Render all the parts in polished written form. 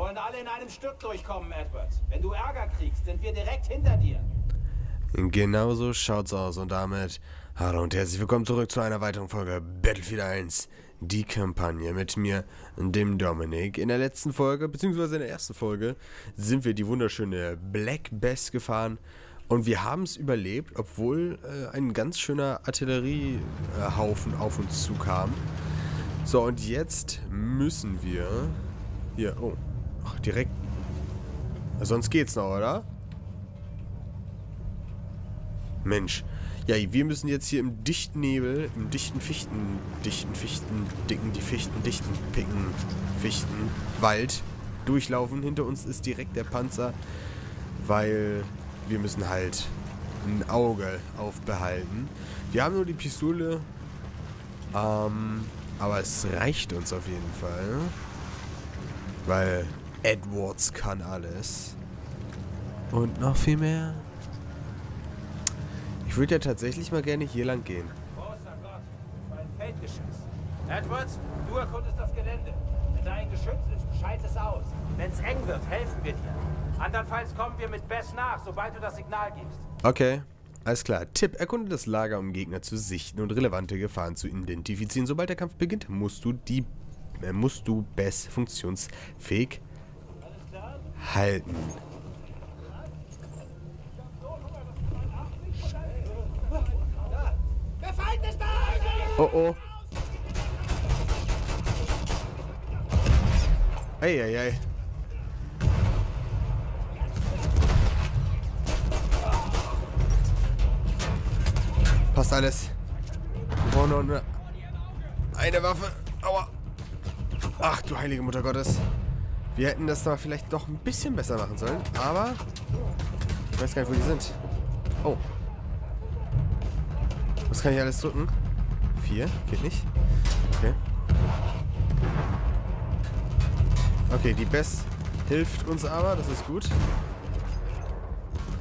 wollen alle in einem Stück durchkommen, Edwards. Wenn du Ärger kriegst, sind wir direkt hinter dir. Genau so schaut's aus. Und damit hallo und herzlich willkommen zurück zu einer weiteren Folge Battlefield 1. Die Kampagne mit mir, dem Dominik. In der letzten Folge, beziehungsweise in der ersten Folge, sind wir die wunderschöne Black Bess gefahren. Und wir haben es überlebt, obwohl ein ganz schöner Artilleriehaufen auf uns zukam. So, und jetzt müssen wir... Hier, oh. Ach, direkt. Ja, sonst geht's noch, oder? Mensch. Ja, wir müssen jetzt hier im dichten Nebel, im dichten Fichtenwald durchlaufen. Hinter uns ist direkt der Panzer, weil wir müssen halt ein Auge aufbehalten. Wir haben nur die Pistole, aber es reicht uns auf jeden Fall, weil Edwards kann alles. Und noch viel mehr. Ich würde ja tatsächlich mal gerne hier lang gehen. Großer Gott, mein Feldgeschütz. Edwards, du erkundest das Gelände. Wenn da ein Geschütz ist, schalt es aus. Wenn es eng wird, helfen wir dir. Andernfalls kommen wir mit Bess nach, sobald du das Signal gibst. Okay, alles klar. Tipp, erkunde das Lager, um Gegner zu sichten und relevante Gefahren zu identifizieren. Sobald der Kampf beginnt, musst du Bess funktionsfähig halten. Oh oh. Ei, ei, ei. Passt alles. Wir brauchen noch eine Waffe. Aua. Ach du heilige Mutter Gottes. Wir hätten das da vielleicht doch ein bisschen besser machen sollen. Aber ich weiß gar nicht, wo die sind. Oh. Was kann ich alles drücken? 4? Geht nicht. Okay. Okay, die Bess hilft uns aber. Das ist gut.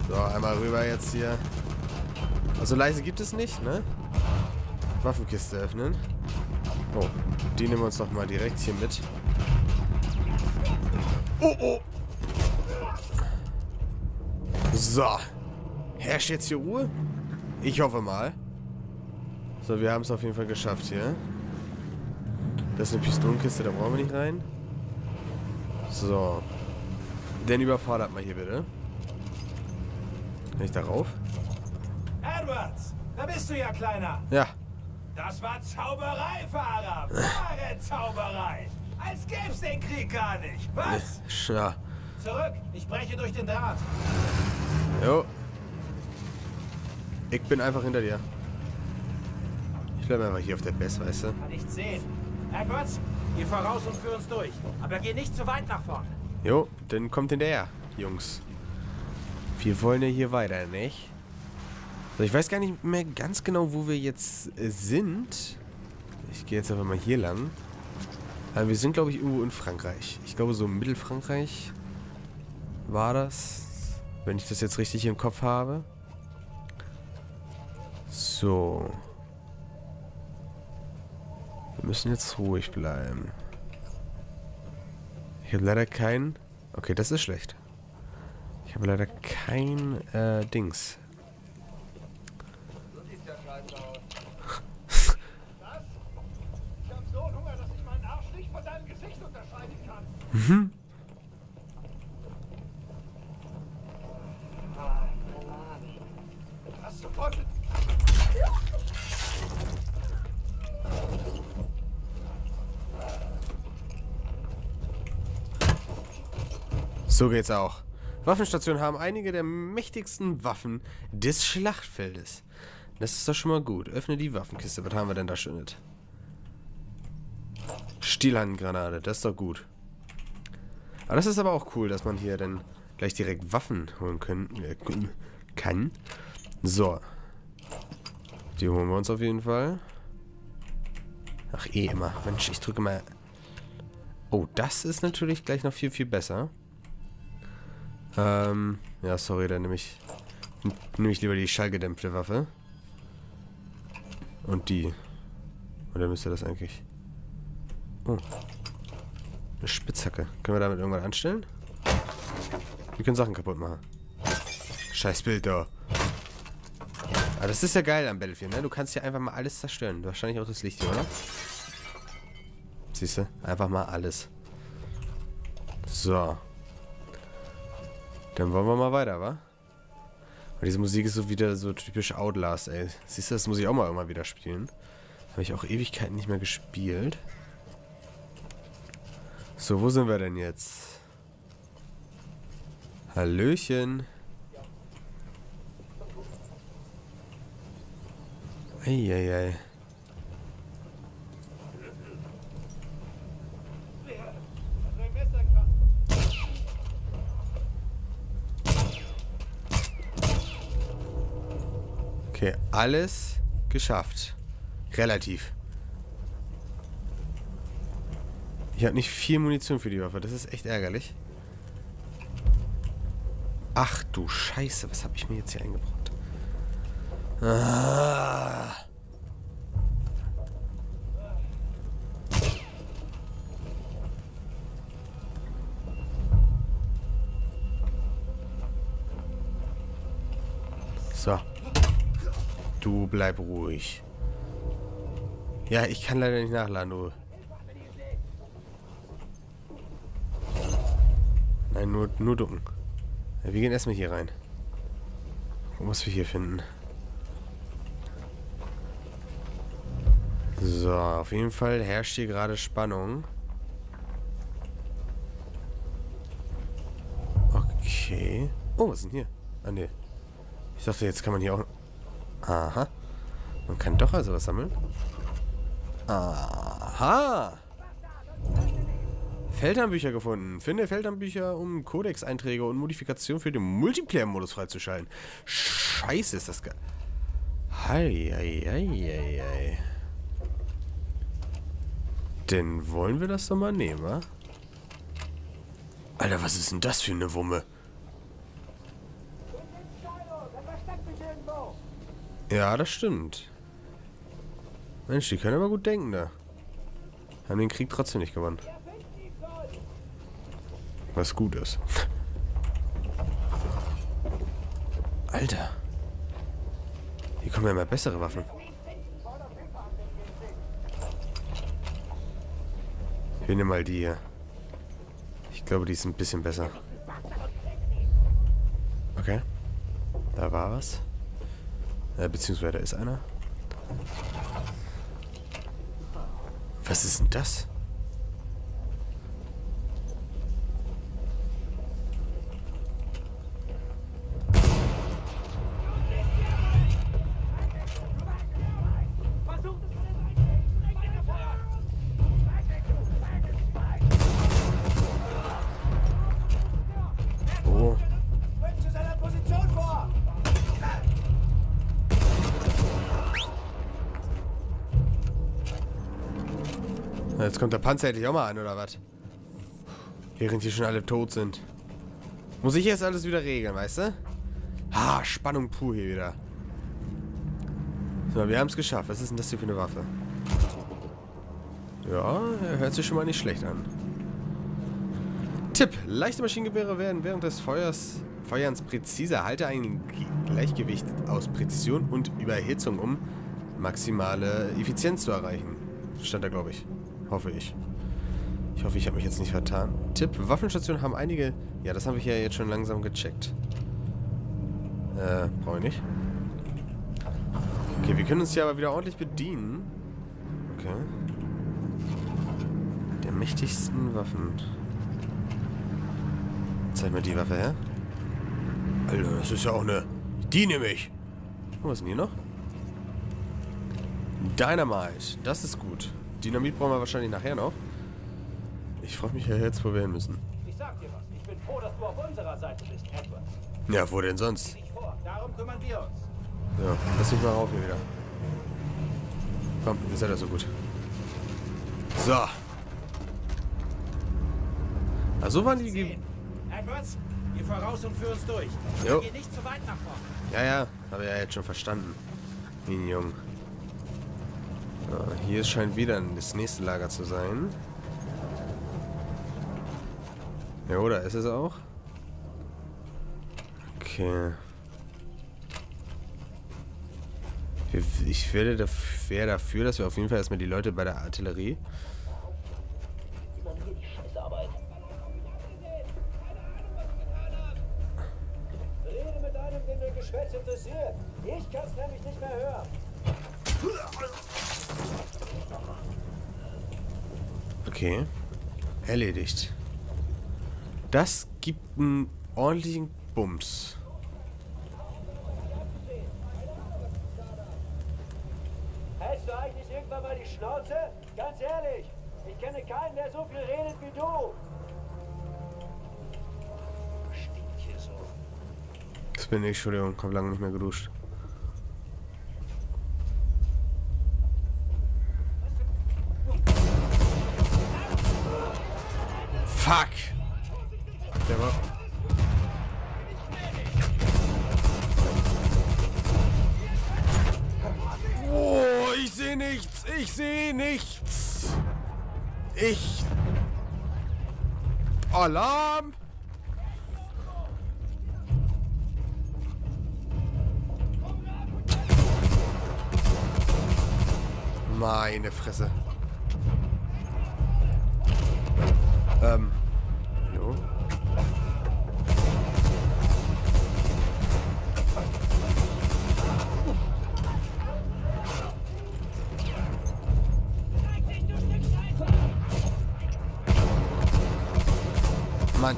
So, einmal rüber jetzt hier. Also leise gibt es nicht, ne? Waffenkiste öffnen. Oh, die nehmen wir uns doch mal direkt hier mit. Oh, oh! So. Herrscht jetzt hier Ruhe? Ich hoffe mal. So, wir haben es auf jeden Fall geschafft hier. Das ist eine Pistolenkiste, da brauchen wir nicht rein. So. Den überfordert mal hier bitte. Kann ich da rauf? Edwards, da bist du ja, Kleiner. Ja. Das war Zauberei, Fahrer. Wahre Zauberei. Als gäb's den Krieg gar nicht. Was? Ja. Zurück, ich breche durch den Draht. Jo. Ich bin einfach hinter dir. Bleiben wir mal hier auf der Bess, weißt du? Kann nichts sehen. Edwards, geh voraus und führ uns durch. Aber geh nicht zu weit nach vorne. Jo, dann kommt hinterher, Jungs. Wir wollen ja hier weiter, nicht? So, ich weiß gar nicht mehr ganz genau, wo wir jetzt sind. Ich gehe jetzt einfach mal hier lang. Aber wir sind, glaube ich, irgendwo in Frankreich. Ich glaube, so Mittelfrankreich war das. Wenn ich das jetzt richtig im Kopf habe. So. Wir müssen jetzt ruhig bleiben. Ich habe leider kein... Okay, das ist schlecht. Ich habe leider kein Dings. So sieht der Scheiß aus. Was? Ich habe so einen Hunger, dass ich meinen Arsch nicht von deinem Gesicht unterscheiden kann. Mhm. Was zum Teufel? So geht's auch. Waffenstationen haben einige der mächtigsten Waffen des Schlachtfeldes. Das ist doch schon mal gut. Öffne die Waffenkiste. Was haben wir denn da Schönes? Stielhandgranate. Das ist doch gut. Aber das ist aber auch cool, dass man hier dann gleich direkt Waffen holen kann. So. Die holen wir uns auf jeden Fall. Ach, eh immer. Mensch, ich drücke mal... Oh, das ist natürlich gleich noch viel, viel besser. Ja, sorry, dann nehme ich lieber die schallgedämpfte Waffe. Und die. Oder müsste das eigentlich... Oh. Eine Spitzhacke. Können wir damit irgendwann anstellen? Wir können Sachen kaputt machen. Scheiß Bild da. Aber das ist ja geil am Battlefield, ne? Du kannst hier einfach mal alles zerstören. Wahrscheinlich auch das Licht hier, oder? Siehst du? Einfach mal alles. So. Dann wollen wir mal weiter, wa? Und diese Musik ist so wieder so typisch Outlast, ey. Siehst du, das muss ich auch mal immer wieder spielen. Habe ich auch Ewigkeiten nicht mehr gespielt. So, wo sind wir denn jetzt? Hallöchen. Eieiei. Okay, alles geschafft. Relativ. Ich habe nicht viel Munition für die Waffe. Das ist echt ärgerlich. Ach du Scheiße, was habe ich mir jetzt hier eingebracht? Ah. So. Du bleib ruhig. Ja, ich kann leider nicht nachladen, du. Nein, nur ducken. Ja, wir gehen erstmal hier rein. Was wir hier finden. So, auf jeden Fall herrscht hier gerade Spannung. Okay. Oh, was ist denn hier? Ah, ne. Ich dachte, jetzt kann man hier auch... Aha. Man kann doch also was sammeln. Aha. Feldhandbücher gefunden. Finde Feldhandbücher, um Codex-Einträge und Modifikationen für den Multiplayer-Modus freizuschalten. Scheiße, ist das geil. Heieiei. Denn wollen wir das doch mal nehmen, wa? Alter, was ist denn das für eine Wumme? Ja, das stimmt. Mensch, die können aber gut denken da. Haben den Krieg trotzdem nicht gewonnen. Was gut ist. Alter. Hier kommen ja immer bessere Waffen. Ich nehme mal die hier. Ich glaube, die ist ein bisschen besser. Okay. Da war was. Beziehungsweise da ist einer. Was ist denn das? Jetzt kommt der Panzer endlich auch mal an, oder was? Während die schon alle tot sind. Muss ich jetzt alles wieder regeln, weißt du? Ha, Spannung pur hier wieder. So, wir haben es geschafft. Was ist denn das hier für eine Waffe? Ja, hört sich schon mal nicht schlecht an. Tipp: Leichte Maschinengewehre werden während des Feuerns präziser. Halte ein Gleichgewicht aus Präzision und Überhitzung, um maximale Effizienz zu erreichen. Stand da, glaube ich. Hoffe ich. Ich hoffe, ich habe mich jetzt nicht vertan. Tipp, Waffenstationen haben einige... Ja, das habe ich ja jetzt schon langsam gecheckt. Brauche ich nicht. Okay, wir können uns hier aber wieder ordentlich bedienen. Okay. Der mächtigsten Waffen. Zeig mir die Waffe her. Alter, das ist ja auch eine... Die nehme ich. Oh, was ist denn hier noch? Dynamite. Das ist gut. Dynamit brauchen wir wahrscheinlich nachher noch. Ich frage mich ja jetzt, wo wir hin müssen. Ich sag dir was. Ich bin froh, dass du auf unserer Seite bist, Edward. Ja, wo denn sonst? Darum kümmern wir uns. Ja, lass mich mal rauf hier wieder. Komm, ihr seid ja so gut. So. Ach, so waren die... Edwards, geh voraus und führ uns durch. Jo. Geh nicht zu weit nach vorne. Ja, habe ich ja jetzt schon verstanden. Minion. Hier scheint wieder das nächste Lager zu sein. Ja, oder ist es auch? Okay. Ich wäre dafür, dass wir auf jeden Fall erstmal die Leute bei der Artillerie. Ich kann's nämlich nicht mehr hören. Okay. Erledigt. Das gibt einen ordentlichen Bums. Hältst du eigentlich nicht irgendwann mal die Schnauze? Ganz ehrlich, ich kenne keinen, der so viel redet wie du. Stinkt hier so. Das bin ich, Entschuldigung, hab lange nicht mehr geduscht. Fuck! Der war... Oh, ich sehe nichts! Ich sehe nichts! Ich... Alarm! Meine Fresse. Jo. Mann.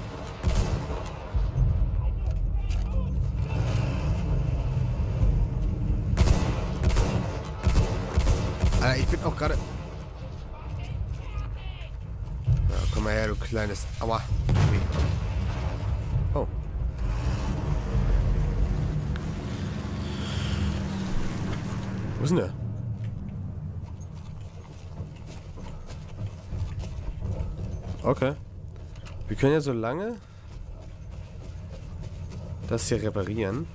Alter, ich bin auch gerade... Komm mal her, du kleines... Aua. Oh. Wo ist denn der? Okay. Wir können ja so lange... das hier reparieren.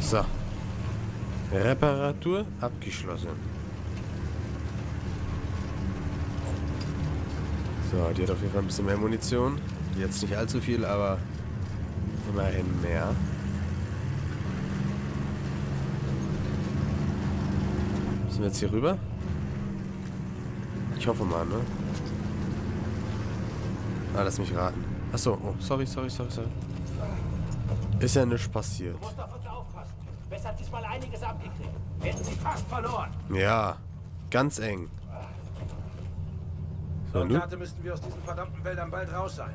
So. Reparatur abgeschlossen. So, die hat auf jeden Fall ein bisschen mehr Munition. Jetzt nicht allzu viel, aber immerhin mehr. Müssen wir jetzt hier rüber? Ich hoffe mal, ne? Ah, lass mich raten. Achso, oh, sorry. Ist ja nichts passiert. Du musst auf uns aufpassen. Bess hat diesmal einiges abgekriegt. Hätten sie fast verloren. Ja, ganz eng. Auf Karte müssten wir aus diesen verdammten Wäldern bald raus sein.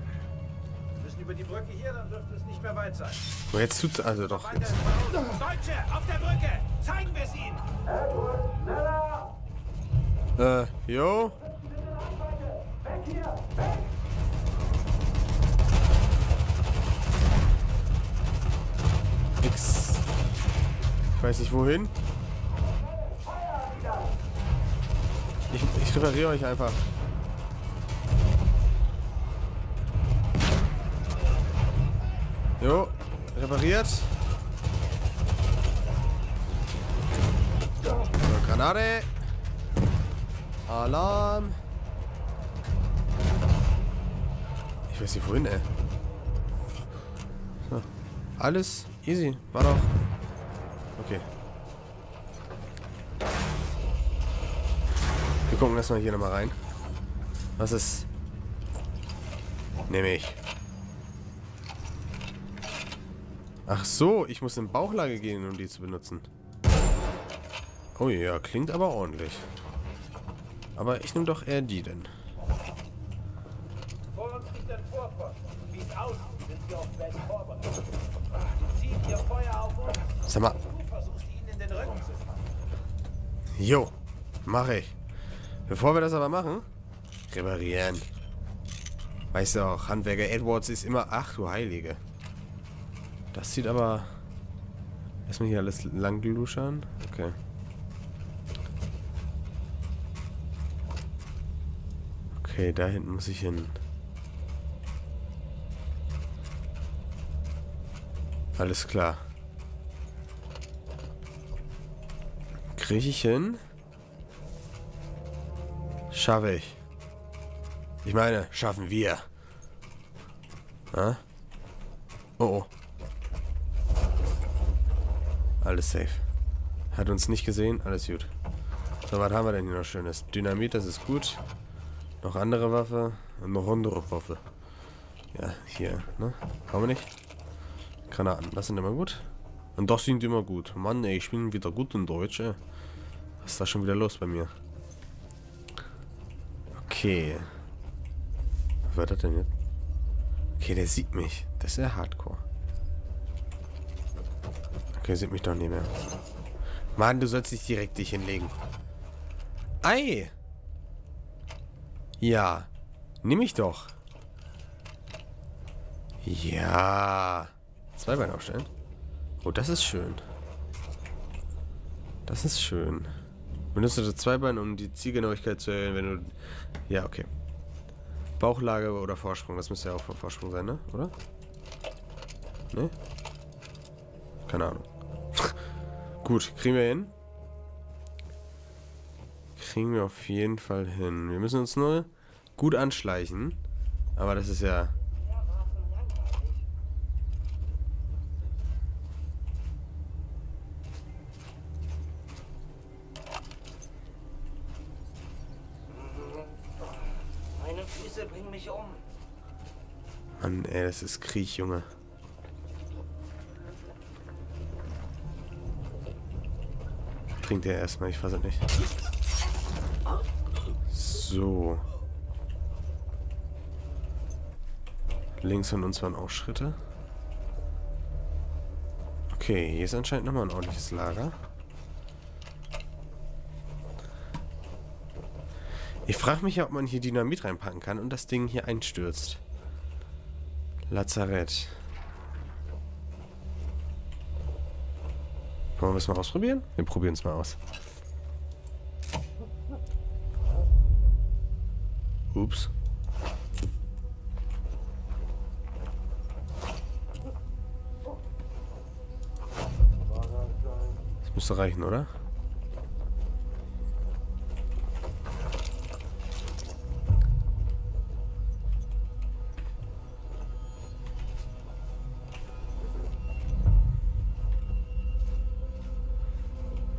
Wir müssen über die Brücke hier, dann dürfte es nicht mehr weit sein. Oh, jetzt tut's also doch. Jetzt. Deutsche, auf der Brücke! Zeigen wir es ihnen! Edward, schneller! Jo? Weg hier! Weg! Nix. Ich weiß nicht wohin. Ich repariere euch einfach. Jo, repariert. So, Granate. Alarm. Ich weiß nicht wohin, ey. So. Alles easy. War doch. Okay. Wir gucken erstmal hier nochmal rein. Was ist? Nehme ich. Ach so, ich muss in Bauchlage gehen, um die zu benutzen. Oh ja, klingt aber ordentlich. Aber ich nehme doch eher die denn. Vor uns liegt ein Vorposten. Wie es aussieht, sind wir auf Bess vorbereitet. Sie ziehen ihr Feuer auf uns. Sag mal. Du versuchst ihnen in den Rücken zu fassen. Jo, mache ich. Bevor wir das aber machen, reparieren. Weißt du auch, Handwerker Edwards ist immer... Ach du Heilige. Das sieht aber... Erstmal hier alles lang luschern. Okay. Okay, da hinten muss ich hin. Alles klar. Kriege ich hin? Schaffe ich. Ich meine, schaffen wir. Ha? Oh, oh. Alles safe. Hat uns nicht gesehen, alles gut. So, was haben wir denn hier noch Schönes? Dynamit, das ist gut. Noch andere Waffe. Und noch andere Waffe. Ja, hier, ne? Haben wir nicht? Granaten, das sind immer gut. Und doch sind die immer gut. Mann, ey, ich bin wieder gut in Deutsch, ey. Was ist da schon wieder los bei mir? Okay. Was war das denn jetzt? Okay, der sieht mich. Das ist ja hardcore. Okay, sieht mich doch nicht mehr. Mann, du sollst nicht direkt dich hinlegen. Ei! Ja. Nimm mich doch. Ja. Zwei Beine aufstellen. Oh, das ist schön. Das ist schön. Benutze das Zweibein, um die Zielgenauigkeit zu erhöhen, wenn du... Ja, okay. Bauchlage oder Vorsprung. Das müsste ja auch von Vorsprung sein, ne? Oder? Ne? Keine Ahnung. Gut, kriegen wir hin. Kriegen wir auf jeden Fall hin. Wir müssen uns nur gut anschleichen. Aber das ist ja... Mann, ey, das ist Krieg, Junge. Trinkt er erstmal, ich fasse nicht. So. Links von uns waren auch Schritte. Okay, hier ist anscheinend nochmal ein ordentliches Lager. Ich frage mich ja, ob man hier Dynamit reinpacken kann und das Ding hier einstürzt. Lazarett. Wollen wir es mal ausprobieren? Wir probieren es mal aus. Ups. Das müsste reichen, oder?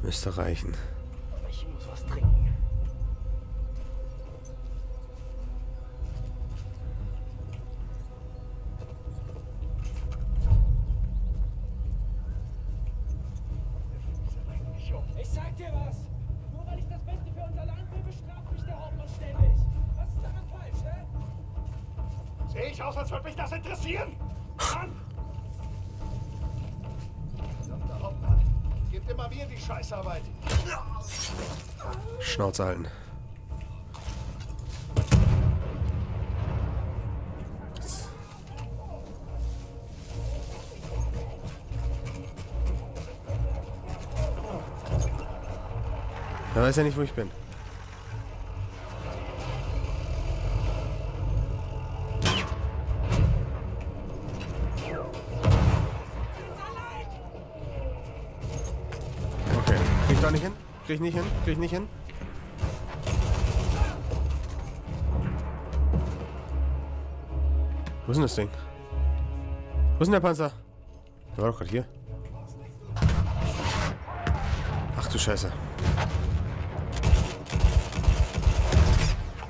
Müsste reichen. Ich muss was trinken. Ich sag dir was! Nur weil ich das Beste für unser Land will, bestraft mich der Hauptmann ständig. Was ist daran falsch, hä? Sehe ich aus, als würde mich das interessieren? Mann! Verdammter Hauptmann. Gebt immer mir die Scheißarbeit. Schnauze halten. Er weiß ja nicht, wo ich bin. Krieg ich nicht hin, krieg ich nicht hin. Wo ist denn das Ding? Wo ist denn der Panzer? Der war doch gerade hier. Ach du Scheiße.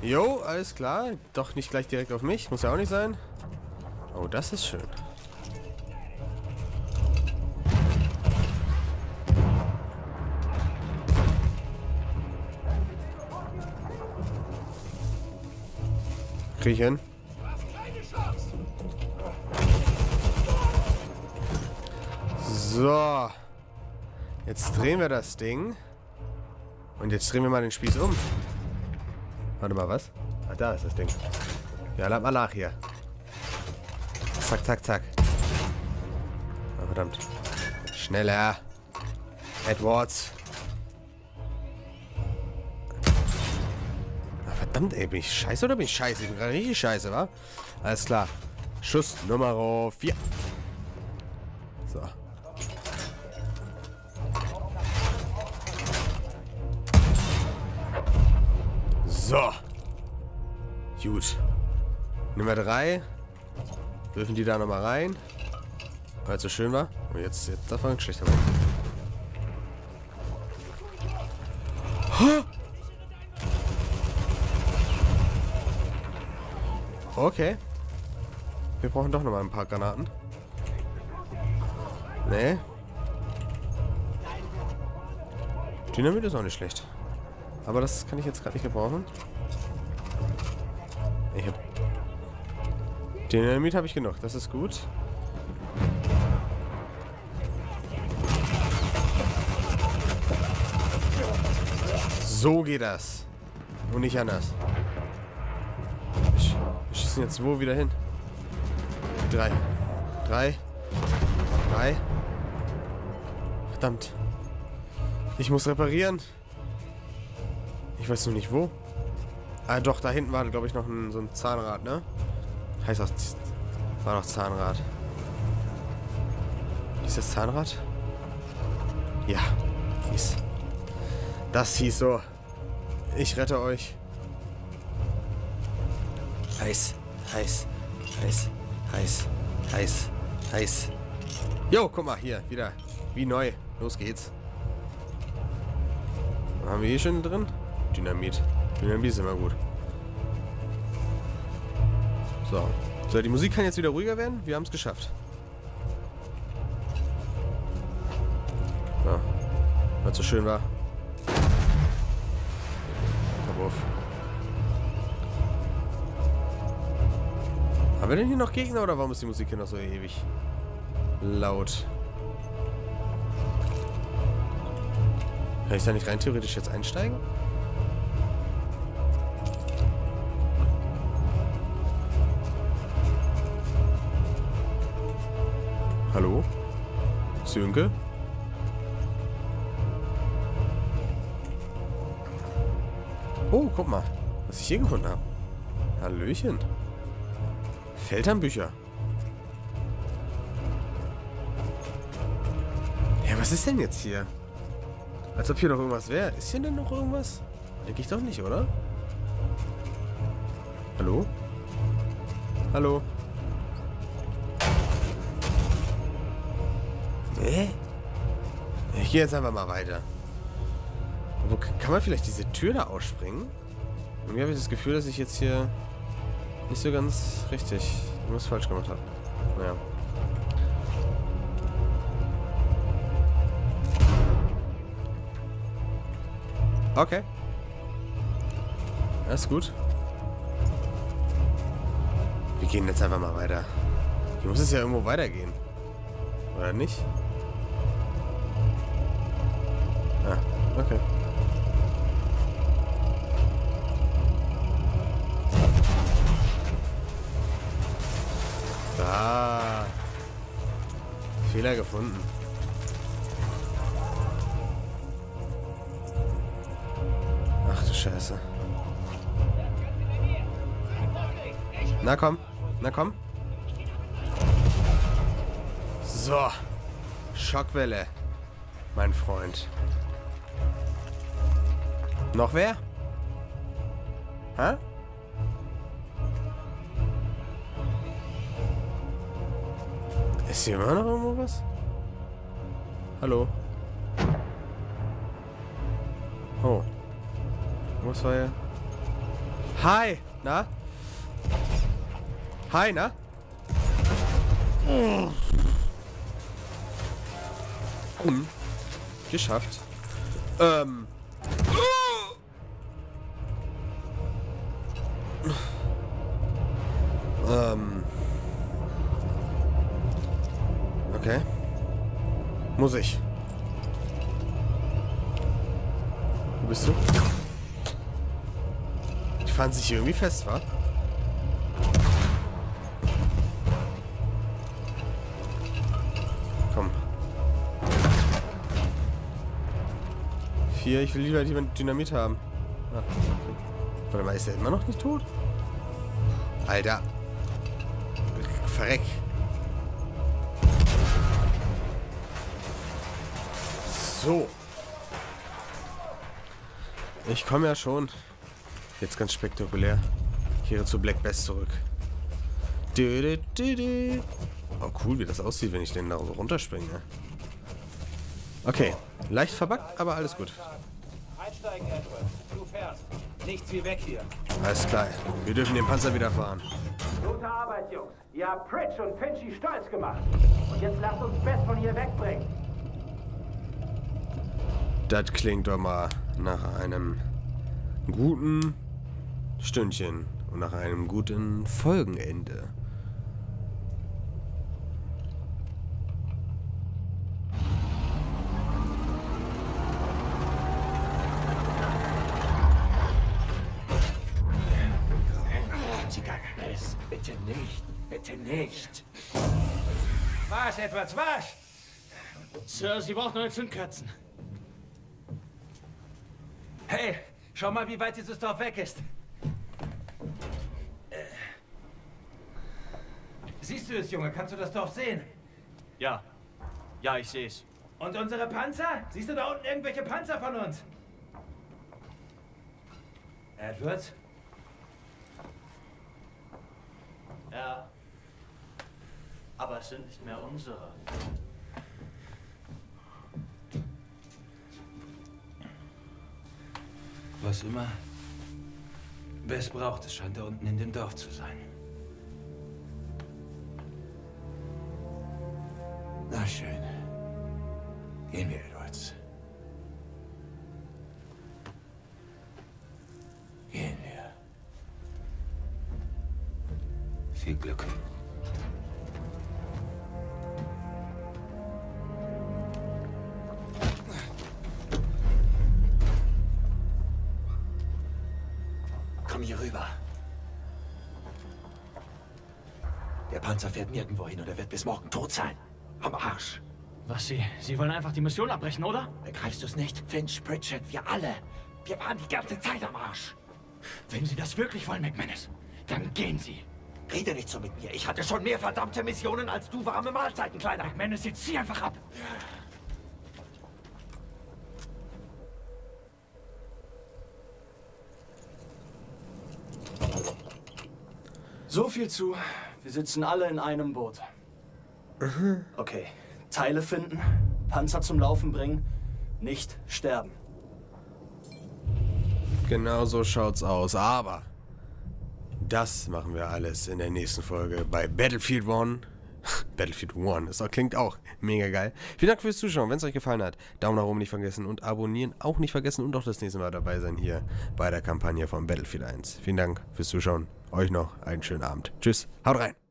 Jo, alles klar. Doch nicht gleich direkt auf mich. Muss ja auch nicht sein. Oh, das ist schön. Ich hin. So. Jetzt drehen wir das Ding. Und jetzt drehen wir mal den Spieß um. Warte mal, was? Ah, da ist das Ding. Ja, lad mal nach hier. Zack, zack, zack. Oh, verdammt. Schneller. Edwards. Verdammt, ey, bin ich scheiße oder bin ich scheiße? Ich bin gerade richtig scheiße, wa? Alles klar. Schuss Nummer 4. So. So. Gut. Nehmen wir 3. Dürfen die da nochmal rein. Weil es so schön war. Und jetzt darf man schlechter machen. Okay. Wir brauchen doch nochmal ein paar Granaten. Nee. Dynamit ist auch nicht schlecht. Aber das kann ich jetzt gerade nicht gebrauchen. Dynamit habe ich genug, das ist gut. So geht das. Und nicht anders. Wir schießen jetzt wo wieder hin? 3. Verdammt. Ich muss reparieren. Ich weiß nur nicht wo. Ah doch, da hinten war glaube ich noch so ein Zahnrad, ne? Heißt auch, war noch Zahnrad. Ist das Zahnrad? Ja, hieß. Das hieß so. Ich rette euch. Heiß. Jo, guck mal, hier, wieder. Wie neu. Los geht's. Haben wir hier schon drin? Dynamit. Dynamit ist immer gut. So, die Musik kann jetzt wieder ruhiger werden. Wir haben es geschafft. Ja, weil es so schön war. Wurf. Haben wir denn hier noch Gegner oder warum ist die Musik hier noch so ewig laut? Kann ich da nicht rein theoretisch jetzt einsteigen? Hallo? Sönke? Oh, guck mal, was ich hier gefunden habe. Hallöchen. Feldherrnbücher. Ja, was ist denn jetzt hier? Als ob hier noch irgendwas wäre. Ist hier denn noch irgendwas? Denke ich doch nicht, oder? Hallo? Hallo? Ich gehe jetzt einfach mal weiter. Aber kann man vielleicht diese Tür da ausspringen? Irgendwie habe ich das Gefühl, dass ich jetzt hier nicht so ganz richtig irgendwas falsch gemacht habe. Naja. Okay. Das ist gut. Wir gehen jetzt einfach mal weiter. Hier muss es ja irgendwo weitergehen. Oder nicht? Okay. Ah. Fehler gefunden. Ach du Scheiße. Na komm. Na komm. So. Schockwelle. Mein Freund. Noch wer? Hä? Ist hier immer noch irgendwo was? Hallo? Oh. Was war hier? Hi! Na? Hi, na? Geschafft. Okay. Muss ich. Wo bist du? Die fahren sich hier irgendwie fest, wa? Komm. 4, ich will lieber jemand Dynamit haben. Ah, okay. Warte mal, ist der immer noch nicht tot? Alter. Verreck. So. Ich komme ja schon. Jetzt ganz spektakulär. Kehre zu Black Bess zurück. Oh, cool, wie das aussieht, wenn ich den da so runterspringe. Okay, leicht verbuggt, aber alles gut. Einsteigen, Edward. Du fährst. Nichts wie weg hier. Alles klar. Wir dürfen den Panzer wieder fahren. Gute Arbeit, Jungs. Ihr habt Pritch und Finchy stolz gemacht. Und jetzt lasst uns Bess von hier wegbringen. Das klingt doch mal nach einem guten Stündchen und nach einem guten Folgenende. Bitte nicht, bitte nicht. Was, Edwards, was? Sir, Sie brauchen neue Zündkerzen. Hey, schau mal, wie weit dieses Dorf weg ist. Siehst du es, Junge? Kannst du das Dorf sehen? Ja. Ja, ich sehe es. Und unsere Panzer? Siehst du da unten irgendwelche Panzer von uns? Edwards? Ja, aber es sind nicht mehr unsere. Was immer Bess braucht, es scheint da unten in dem Dorf zu sein. Na schön. Gehen wir, Edwards. Gehen wir. Viel Glück. Komm hier rüber. Der Panzer fährt nirgendwo hin und er wird bis morgen tot sein. Am Arsch. Was, Sie wollen einfach die Mission abbrechen, oder? Begreifst du es nicht? Finch, Pritchett, wir alle. Wir waren die ganze Zeit am Arsch. Wenn Sie das wirklich wollen, McManus, dann gehen Sie. Rede nicht so mit mir. Ich hatte schon mehr verdammte Missionen als du warme Mahlzeiten, Kleiner. McManus, jetzt zieh einfach ab. So viel zu. Wir sitzen alle in einem Boot. Okay. Teile finden, Panzer zum Laufen bringen, nicht sterben. Genau so schaut's aus, aber... Das machen wir alles in der nächsten Folge bei Battlefield 1. Battlefield 1, das klingt auch mega geil. Vielen Dank fürs Zuschauen, wenn es euch gefallen hat. Daumen nach oben nicht vergessen und abonnieren auch nicht vergessen und auch das nächste Mal dabei sein hier bei der Kampagne von Battlefield 1. Vielen Dank fürs Zuschauen. Euch noch einen schönen Abend. Tschüss, haut rein.